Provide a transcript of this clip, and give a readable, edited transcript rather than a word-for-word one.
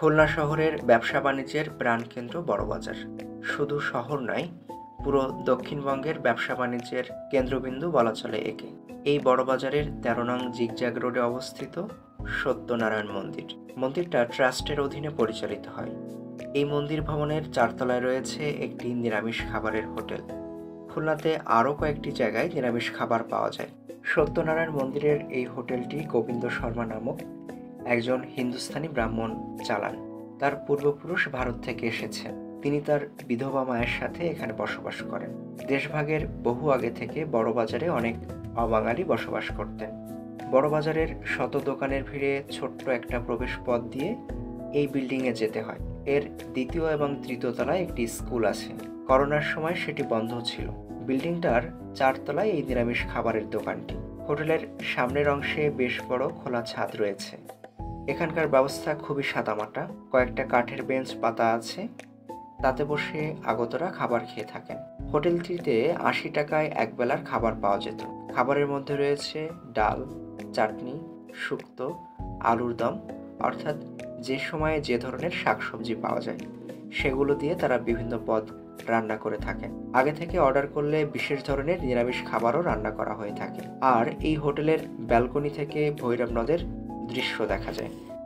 খুলনা শহরের ব্যবসা বাণিজ্যের প্রাণকেন্দ্র বড় বাজার শুধু শহর নয় পুরো দক্ষিণবঙ্গের ব্যবসা বাণিজ্যের কেন্দ্রবিন্দু বলা চলে একে। এই বড় বাজারের 13 নং জিগজ্যাগ রোডে অবস্থিত সত্যনারায়ণ মন্দির। মন্দিরটা ট্রাস্টের অধীনে পরিচালিত হয়। এই মন্দির ভবনের 4 তলায় রয়েছে একটি নিরামিষ খাবারের হোটেল। খুলনাতে আরও কয়েকটি জায়গায় নিরামিষ খাবার পাওয়া যায়। সত্যনারায়ণ মন্দিরের এই হোটেলটি গোবিন্দ শর্মা নামক একজন হিন্দুস্তানি ব্রাহ্মণ চালান। তার পূর্বপুরুষ ভারত থেকে এসেছেন। তিনি তার বিধবা মায়ের সাথে এখানে বসবাস করেন। দেশভাগের বহু আগে থেকে বড়বাজারে অনেক অবাঙালি বসবাস করতেন। বড়বাজারের শত দোকানের ভিড়ে ছোট্ট একটা প্রবেশ পথ দিয়ে এই বিল্ডিংয়ে যেতে হয়। এর 2য় এবং 3য় তলায় একটি স্কুল আছে। করোনার সময় সেটি বন্ধ ছিল। বিল্ডিংটার 4 তলায় এই নিরামিষ খাবারের দোকানটি। হোটেলের সামনের অংশে বেশ বড় খোলা ছাদ রয়েছে। এখানকার ব্যবস্থা খুবই সাদামাটা। কয়েকটা কাঠের বেঞ্চ পাতা আছে, তাতে বসে আগতরা খাবার খেয়ে থাকেন। হোটেলটিতে 80 টাকায় একবেলার খাবার পাওয়া যেত। খাবারের মধ্যে রয়েছে ডাল, চাটনি, শুক্তো, আলুর দম, অর্থাৎ যে সময়ে যে ধরনের শাকসবজি পাওয়া যায় সেগুলো দিয়ে তারা বিভিন্ন পদ রান্না করে থাকেন। আগে থেকে অর্ডার করলে বিশেষ ধরনের নিরামিষ খাবারও রান্না করা হয়ে থাকে। আর এই হোটেলের ব্যালকনি থেকে ভৈরব নদের দৃশ্য দেখা যায়।